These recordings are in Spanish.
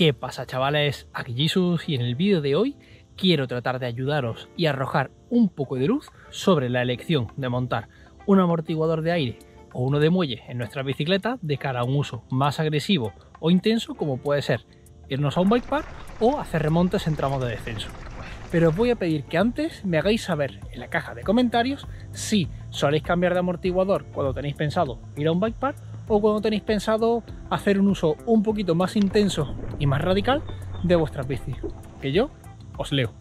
¿Qué pasa, chavales? Aquí Jesús y en el vídeo de hoy quiero tratar de ayudaros y arrojar un poco de luz sobre la elección de montar un amortiguador de aire o uno de muelle en nuestra bicicleta de cara a un uso más agresivo o intenso, como puede ser irnos a un bike park o hacer remontes en tramos de descenso. Pero os voy a pedir que antes me hagáis saber en la caja de comentarios si soléis cambiar de amortiguador cuando tenéis pensado ir a un bike park o cuando tenéis pensado hacer un uso un poquito más intenso y más radical de vuestras bicis, que yo os leo.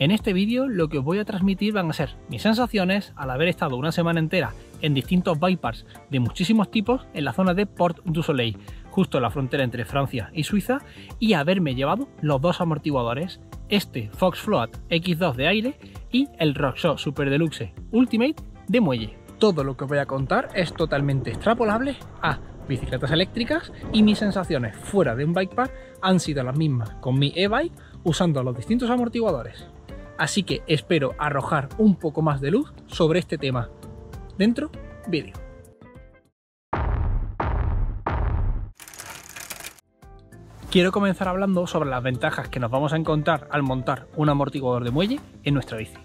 En este vídeo lo que os voy a transmitir van a ser mis sensaciones al haber estado una semana entera en distintos bike parks de muchísimos tipos en la zona de Portes du Soleil, justo en la frontera entre Francia y Suiza, y haberme llevado los dos amortiguadores, este Fox Float X2 de aire y el Rock Shox Super Deluxe Ultimate de muelle. Todo lo que os voy a contar es totalmente extrapolable a bicicletas eléctricas y mis sensaciones fuera de un bike park han sido las mismas con mi e-bike usando los distintos amortiguadores. Así que espero arrojar un poco más de luz sobre este tema. Dentro vídeo. Quiero comenzar hablando sobre las ventajas que nos vamos a encontrar al montar un amortiguador de muelle en nuestra bici.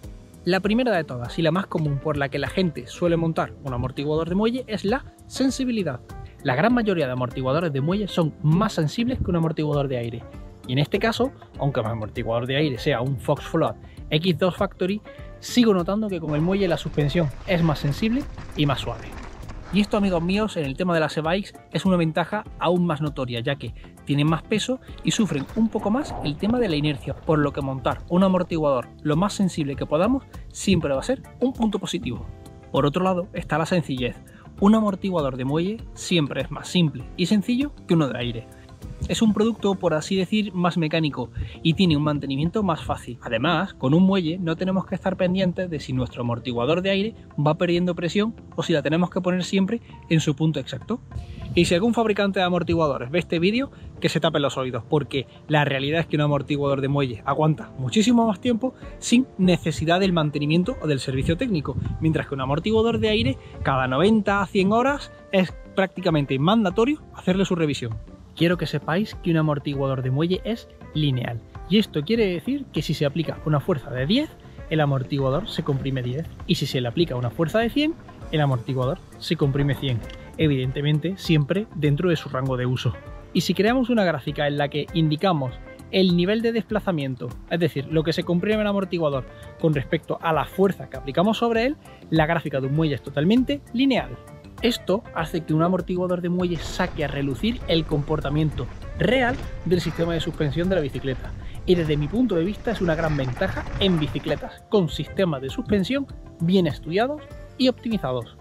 La primera de todas y la más común por la que la gente suele montar un amortiguador de muelle es la sensibilidad. La gran mayoría de amortiguadores de muelle son más sensibles que un amortiguador de aire. Y en este caso, aunque mi amortiguador de aire sea un Fox Float X2 Factory, sigo notando que con el muelle la suspensión es más sensible y más suave. Y esto, amigos míos, en el tema de las e-bikes es una ventaja aún más notoria, ya que tienen más peso y sufren un poco más el tema de la inercia, por lo que montar un amortiguador lo más sensible que podamos siempre va a ser un punto positivo. Por otro lado está la sencillez. Un amortiguador de muelle siempre es más simple y sencillo que uno de aire. Es un producto, por así decir, más mecánico y tiene un mantenimiento más fácil. Además, con un muelle no tenemos que estar pendientes de si nuestro amortiguador de aire va perdiendo presión o si la tenemos que poner siempre en su punto exacto. Y si algún fabricante de amortiguadores ve este vídeo, que se tapen los oídos, porque la realidad es que un amortiguador de muelle aguanta muchísimo más tiempo sin necesidad del mantenimiento o del servicio técnico, mientras que un amortiguador de aire cada 90 a 100 horas es prácticamente mandatorio hacerle su revisión. Quiero que sepáis que un amortiguador de muelle es lineal, y esto quiere decir que si se aplica una fuerza de 10, el amortiguador se comprime 10, y si se le aplica una fuerza de 100, el amortiguador se comprime 100, evidentemente siempre dentro de su rango de uso. Y si creamos una gráfica en la que indicamos el nivel de desplazamiento, es decir, lo que se comprime el amortiguador con respecto a la fuerza que aplicamos sobre él, la gráfica de un muelle es totalmente lineal. Esto hace que un amortiguador de muelle saque a relucir el comportamiento real del sistema de suspensión de la bicicleta, y desde mi punto de vista es una gran ventaja en bicicletas con sistemas de suspensión bien estudiados y optimizados.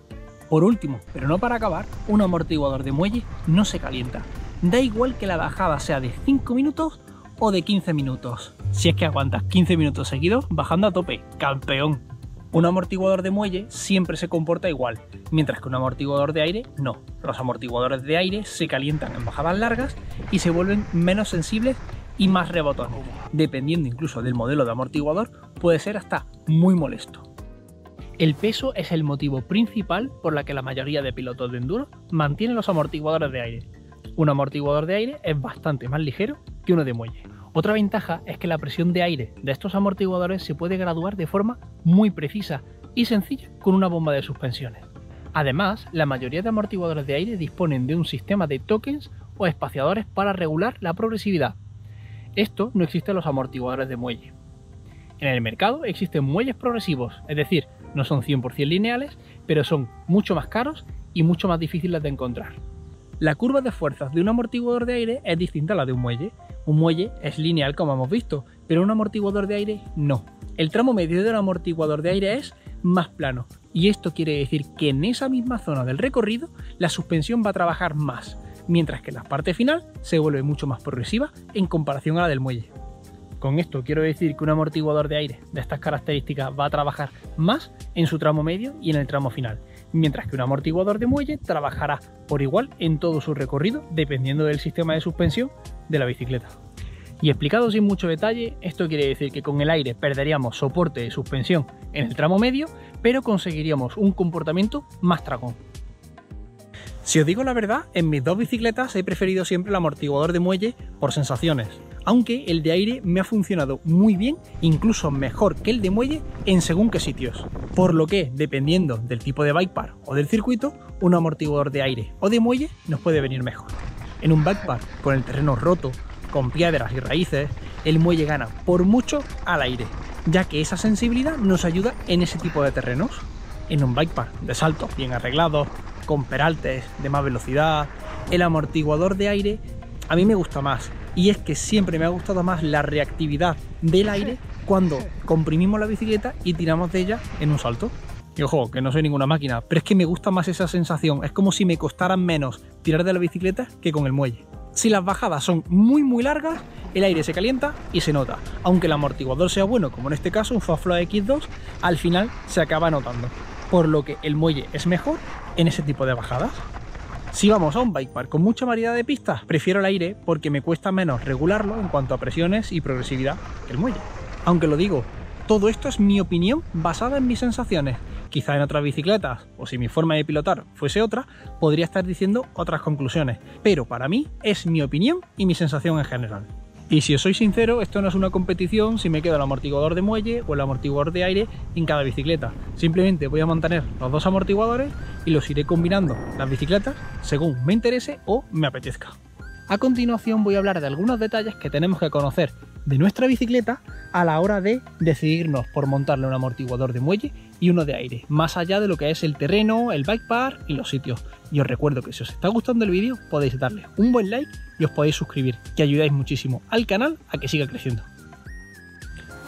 Por último, pero no para acabar, un amortiguador de muelle no se calienta. Da igual que la bajada sea de 5 minutos o de 15 minutos. Si es que aguantas 15 minutos seguidos bajando a tope, campeón. Un amortiguador de muelle siempre se comporta igual, mientras que un amortiguador de aire no. Los amortiguadores de aire se calientan en bajadas largas y se vuelven menos sensibles y más rebotones. Dependiendo incluso del modelo de amortiguador, puede ser hasta muy molesto. El peso es el motivo principal por la que la mayoría de pilotos de enduro mantienen los amortiguadores de aire. Un amortiguador de aire es bastante más ligero que uno de muelle. Otra ventaja es que la presión de aire de estos amortiguadores se puede graduar de forma muy precisa y sencilla con una bomba de suspensiones. Además, la mayoría de amortiguadores de aire disponen de un sistema de tokens o espaciadores para regular la progresividad. Esto no existe en los amortiguadores de muelle. En el mercado existen muelles progresivos, es decir, no son 100% lineales, pero son mucho más caros y mucho más difíciles de encontrar. La curva de fuerzas de un amortiguador de aire es distinta a la de un muelle. Un muelle es lineal, como hemos visto, pero un amortiguador de aire no. El tramo medio de un amortiguador de aire es más plano, y esto quiere decir que en esa misma zona del recorrido la suspensión va a trabajar más, mientras que la parte final se vuelve mucho más progresiva en comparación a la del muelle. Con esto quiero decir que un amortiguador de aire de estas características va a trabajar más en su tramo medio y en el tramo final, mientras que un amortiguador de muelle trabajará por igual en todo su recorrido dependiendo del sistema de suspensión de la bicicleta. Y explicado sin mucho detalle, esto quiere decir que con el aire perderíamos soporte de suspensión en el tramo medio, pero conseguiríamos un comportamiento más tragón. Si os digo la verdad, en mis dos bicicletas he preferido siempre el amortiguador de muelle por sensaciones, aunque el de aire me ha funcionado muy bien, incluso mejor que el de muelle en según qué sitios. Por lo que, dependiendo del tipo de bike park o del circuito, un amortiguador de aire o de muelle nos puede venir mejor. En un bike park con el terreno roto, con piedras y raíces, el muelle gana por mucho al aire, ya que esa sensibilidad nos ayuda en ese tipo de terrenos. En un bike park de saltos bien arreglados, con peraltes de más velocidad, el amortiguador de aire a mí me gusta más, y es que siempre me ha gustado más la reactividad del aire cuando comprimimos la bicicleta y tiramos de ella en un salto. Y ojo, que no soy ninguna máquina, pero es que me gusta más esa sensación, es como si me costara menos tirar de la bicicleta que con el muelle. Si las bajadas son muy largas, el aire se calienta y se nota, aunque el amortiguador sea bueno, como en este caso un Fox Float X2, al final se acaba notando. Por lo que el muelle es mejor en ese tipo de bajadas. Si vamos a un bike park con mucha variedad de pistas, prefiero el aire porque me cuesta menos regularlo en cuanto a presiones y progresividad que el muelle. Aunque lo digo, todo esto es mi opinión basada en mis sensaciones. Quizá en otras bicicletas, o si mi forma de pilotar fuese otra, podría estar diciendo otras conclusiones, pero para mí es mi opinión y mi sensación en general. Y si os soy sincero, esto no es una competición si me quedo el amortiguador de muelle o el amortiguador de aire en cada bicicleta. Simplemente voy a mantener los dos amortiguadores y los iré combinando las bicicletas según me interese o me apetezca. A continuación voy a hablar de algunos detalles que tenemos que conocer de nuestra bicicleta a la hora de decidirnos por montarle un amortiguador de muelle y uno de aire, más allá de lo que es el terreno, el bike park y los sitios. Y os recuerdo que si os está gustando el vídeo podéis darle un buen like y os podéis suscribir, que ayudáis muchísimo al canal a que siga creciendo.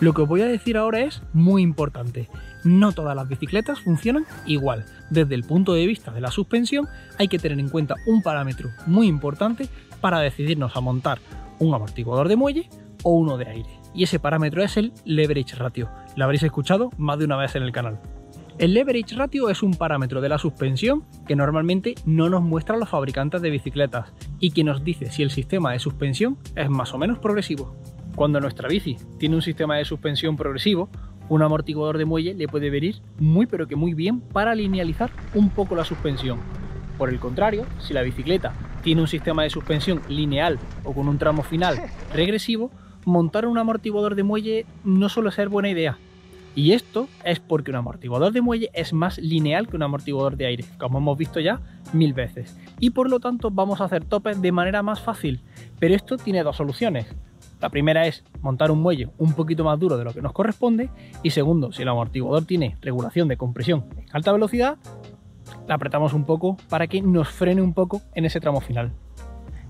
Lo que os voy a decir ahora es muy importante. No todas las bicicletas funcionan igual. Desde el punto de vista de la suspensión hay que tener en cuenta un parámetro muy importante para decidirnos a montar un amortiguador de muelle o uno de aire. Y ese parámetro es el leverage ratio. Lo habréis escuchado más de una vez en el canal. El leverage ratio es un parámetro de la suspensión que normalmente no nos muestran los fabricantes de bicicletas y que nos dice si el sistema de suspensión es más o menos progresivo. Cuando nuestra bici tiene un sistema de suspensión progresivo, un amortiguador de muelle le puede venir muy pero que muy bien para linealizar un poco la suspensión. Por el contrario, si la bicicleta tiene un sistema de suspensión lineal o con un tramo final regresivo, montar un amortiguador de muelle no suele ser buena idea. Y esto es porque un amortiguador de muelle es más lineal que un amortiguador de aire, como hemos visto ya 1000 veces, y por lo tanto vamos a hacer topes de manera más fácil. Pero esto tiene dos soluciones. La primera es montar un muelle un poquito más duro de lo que nos corresponde, y segundo, si el amortiguador tiene regulación de compresión en alta velocidad, la apretamos un poco para que nos frene un poco en ese tramo final.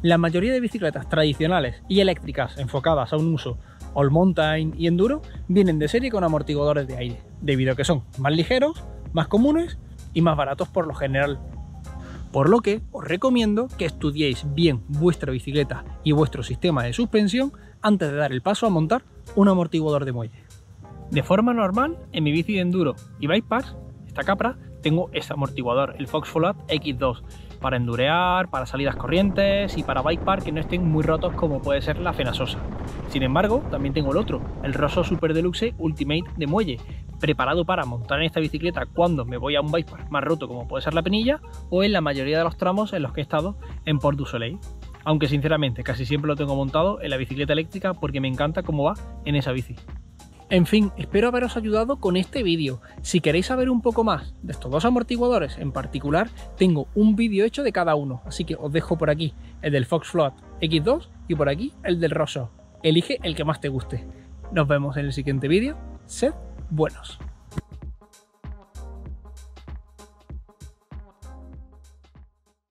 La mayoría de bicicletas tradicionales y eléctricas enfocadas a un uso all mountain y enduro vienen de serie con amortiguadores de aire, debido a que son más ligeros, más comunes y más baratos por lo general. Por lo que os recomiendo que estudiéis bien vuestra bicicleta y vuestro sistema de suspensión antes de dar el paso a montar un amortiguador de muelle. De forma normal, en mi bici de enduro y bike parks, esta Capra, tengo este amortiguador, el Fox Float X2, para endurear, para salidas corrientes y para bike park que no estén muy rotos, como puede ser la Fenasosa. Sin embargo, también tengo el otro, el Rock Shox Super Deluxe Ultimate de muelle, preparado para montar en esta bicicleta cuando me voy a un bike park más roto, como puede ser la Penilla, o en la mayoría de los tramos en los que he estado en Portes du Soleil. Aunque sinceramente casi siempre lo tengo montado en la bicicleta eléctrica porque me encanta cómo va en esa bici. En fin, espero haberos ayudado con este vídeo. Si queréis saber un poco más de estos dos amortiguadores en particular, tengo un vídeo hecho de cada uno, así que os dejo por aquí el del Fox Float X2 y por aquí el del Rock Shox. Elige el que más te guste. Nos vemos en el siguiente vídeo. Sed buenos.